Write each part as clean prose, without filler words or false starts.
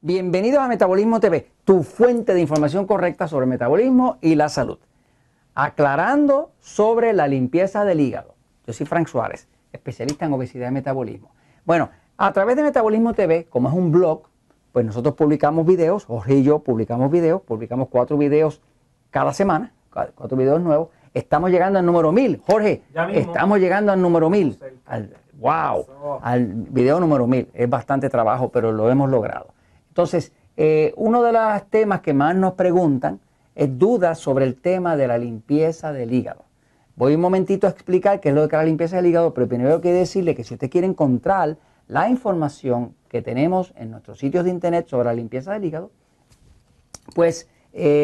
Bienvenidos a Metabolismo TV, tu fuente de información correcta sobre el metabolismo y la salud. Aclarando sobre la limpieza del hígado. Yo soy Frank Suárez, especialista en obesidad y metabolismo. Bueno, a través de Metabolismo TV, como es un blog, pues nosotros publicamos videos, Jorge y yo publicamos videos, publicamos 4 videos cada semana, 4 videos nuevos. Estamos llegando al número 1000, Jorge, estamos llegando al número 1000. ¡Wow! Al video número 1000. Es bastante trabajo, pero lo hemos logrado. Entonces, uno de los temas que más nos preguntan es dudas sobre el tema de la limpieza del hígado. Voy un momentito a explicar qué es lo que es la limpieza del hígado, pero primero hay que decirle que si usted quiere encontrar la información que tenemos en nuestros sitios de internet sobre la limpieza del hígado, pues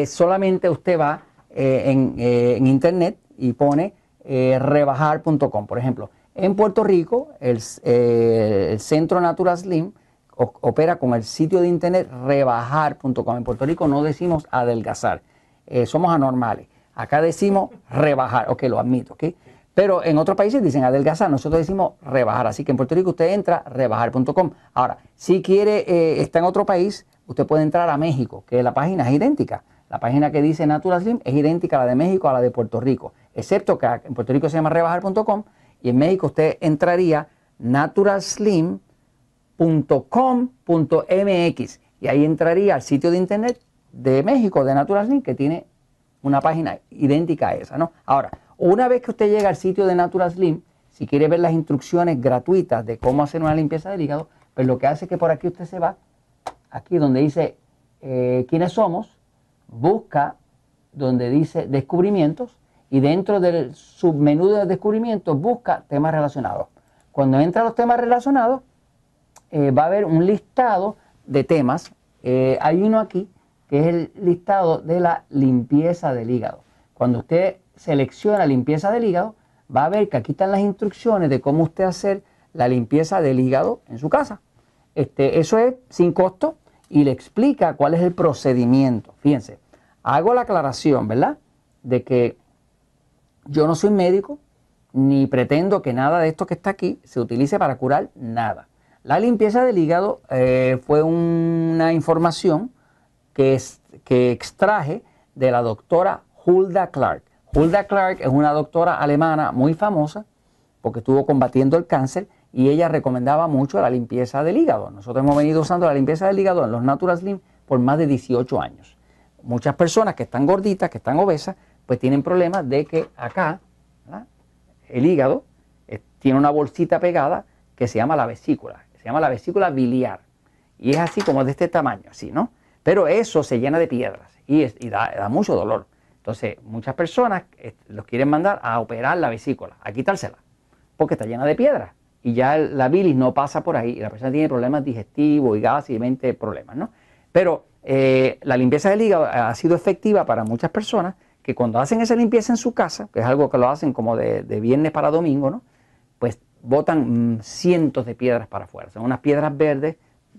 solamente usted va en internet y pone rebajar.com. Por ejemplo, en Puerto Rico, el centro Natural Slim opera con el sitio de internet rebajar.com. En Puerto Rico no decimos adelgazar, somos anormales. Acá decimos rebajar, ok, lo admito, ok. Pero en otros países dicen adelgazar, nosotros decimos rebajar. Así que en Puerto Rico usted entra rebajar.com. Ahora, si quiere, está en otro país, usted puede entrar a México, que la página es idéntica. La página que dice Natural Slim es idéntica a la de México, a la de Puerto Rico, excepto que en Puerto Rico se llama rebajar.com y en México usted entraría naturalslim.com.mx y ahí entraría al sitio de internet de México, de Natural Slim, que tiene una página idéntica a esa, ¿no? Ahora, una vez que usted llega al sitio de Natural Slim, si quiere ver las instrucciones gratuitas de cómo hacer una limpieza del hígado, pues lo que hace es que por aquí usted se va, aquí donde dice quiénes somos, busca donde dice descubrimientos y dentro del submenú de descubrimientos busca temas relacionados. Cuando entra a los temas relacionados va a haber un listado de temas. Hay uno aquí que es el listado de la limpieza del hígado. Cuando usted selecciona limpieza del hígado va a ver que aquí están las instrucciones de cómo usted hacer la limpieza del hígado en su casa. Eso es sin costo. Y le explica cuál es el procedimiento. Fíjense, hago la aclaración, ¿verdad? De que yo no soy médico, ni pretendo que nada de esto que está aquí se utilice para curar nada. La limpieza del hígado fue una información que extraje de la doctora Hulda Clark. Hulda Clark es una doctora alemana muy famosa porque estuvo combatiendo el cáncer. Y ella recomendaba mucho la limpieza del hígado. Nosotros hemos venido usando la limpieza del hígado en los Natural Slim por más de 18 años. Muchas personas que están gorditas, que están obesas, pues tienen problemas de que acá, ¿verdad?, el hígado tiene una bolsita pegada que se llama la vesícula. Se llama la vesícula biliar. Y es así como de este tamaño, así, ¿no? Pero eso se llena de piedras y da mucho dolor. Entonces, muchas personas los quieren mandar a operar la vesícula, a quitársela, porque está llena de piedras. Y ya la bilis no pasa por ahí y la persona tiene problemas digestivos y gas y 20 problemas, ¿no? Pero la limpieza del hígado ha sido efectiva para muchas personas que cuando hacen esa limpieza en su casa, que es algo que lo hacen como de viernes para domingo, ¿no? Pues botan cientos de piedras para afuera. Son unas piedras verdes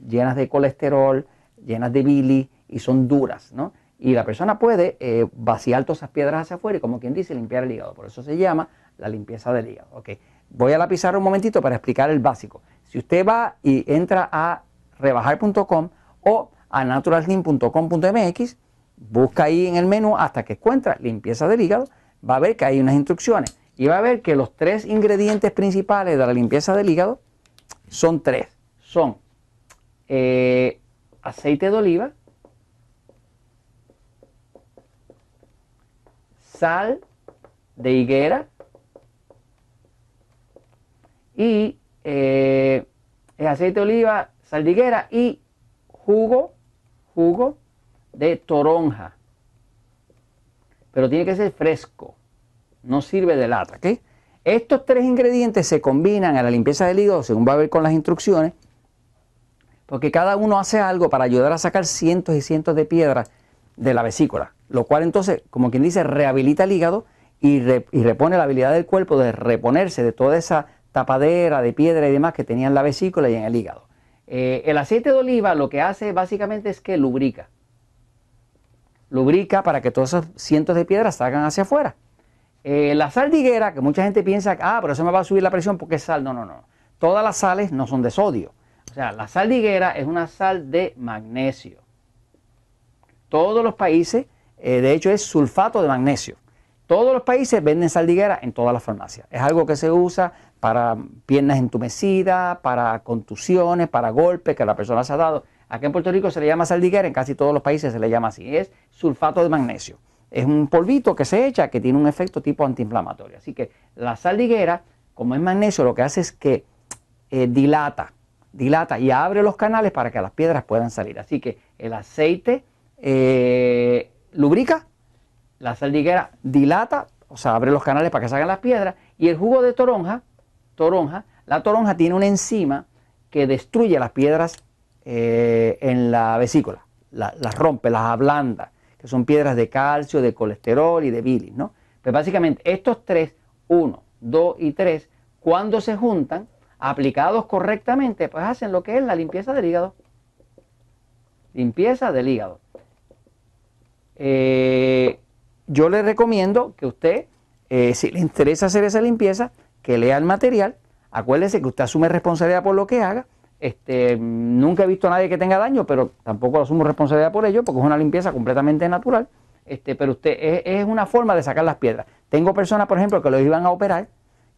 llenas de colesterol, llenas de bilis y son duras, ¿no? Y la persona puede vaciar todas esas piedras hacia afuera y, como quien dice, limpiar el hígado. Por eso se llama la limpieza del hígado, ¿ok? Voy a la pizarra un momentito para explicar el básico. Si usted va y entra a rebajar.com o a naturalslim.com.mx, busca ahí en el menú hasta que encuentra limpieza del hígado, va a ver que hay unas instrucciones y va a ver que los 3 ingredientes principales de la limpieza del hígado son 3. Son aceite de oliva, sal de higuera, y el aceite de oliva, sal de higuera y jugo de toronja. Pero tiene que ser fresco, no sirve de lata, ¿ok? Estos 3 ingredientes se combinan a la limpieza del hígado, según va a ver con las instrucciones, porque cada uno hace algo para ayudar a sacar cientos y cientos de piedras de la vesícula, lo cual entonces, como quien dice, rehabilita el hígado y repone la habilidad del cuerpo de reponerse de toda esa tapadera de piedra y demás que tenía en la vesícula y en el hígado. El aceite de oliva lo que hace básicamente es que lubrica. Lubrica para que todos esos cientos de piedras salgan hacia afuera. La sal de higuera, que mucha gente piensa, ah, pero eso me va a subir la presión porque es sal. No, no, no. Todas las sales no son de sodio. O sea, la sal de higuera es una sal de magnesio. Todos los países, de hecho es sulfato de magnesio. Todos los países venden sal de higuera en todas las farmacias. Es algo que se usa para piernas entumecidas, para contusiones, para golpes que la persona se ha dado. Aquí en Puerto Rico se le llama sal de higuera, en casi todos los países se le llama así. Es sulfato de magnesio. Es un polvito que se echa que tiene un efecto tipo antiinflamatorio. Así que la sal de higuera, como es magnesio, lo que hace es que dilata y abre los canales para que las piedras puedan salir. Así que el aceite lubrica. La sal de higuera dilata, o sea, abre los canales para que salgan las piedras. Y el jugo de toronja, la toronja tiene una enzima que destruye las piedras en la vesícula, las rompe, las ablanda, que son piedras de calcio, de colesterol y de bilis, ¿no? Pues básicamente estos tres, 1, 2 y 3, cuando se juntan, aplicados correctamente, pues hacen lo que es la limpieza del hígado. Limpieza del hígado. Yo le recomiendo que usted, si le interesa hacer esa limpieza, que lea el material. Acuérdese que usted asume responsabilidad por lo que haga. Nunca he visto a nadie que tenga daño, pero tampoco asumo responsabilidad por ello, porque es una limpieza completamente natural. Pero usted es una forma de sacar las piedras. Tengo personas, por ejemplo, que los iban a operar,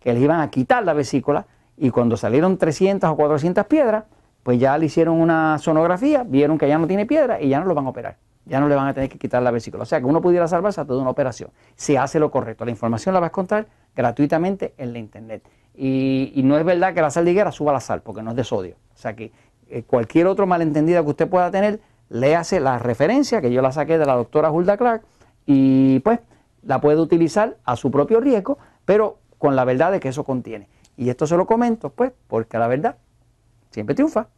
que les iban a quitar la vesícula, y cuando salieron 300 o 400 piedras, pues ya le hicieron una sonografía, vieron que ya no tiene piedra y ya no lo van a operar. Ya no le van a tener que quitar la vesícula. O sea que uno pudiera salvarse a toda una operación. Se hace lo correcto. La información la vas a encontrar gratuitamente en la internet. Y no es verdad que la sal de higuera suba la sal, porque no es de sodio. O sea que cualquier otro malentendido que usted pueda tener, léase la referencia que yo la saqué de la doctora Hulda Clark y pues la puede utilizar a su propio riesgo, pero con la verdad de que eso contiene. Y esto se lo comento pues porque la verdad siempre triunfa.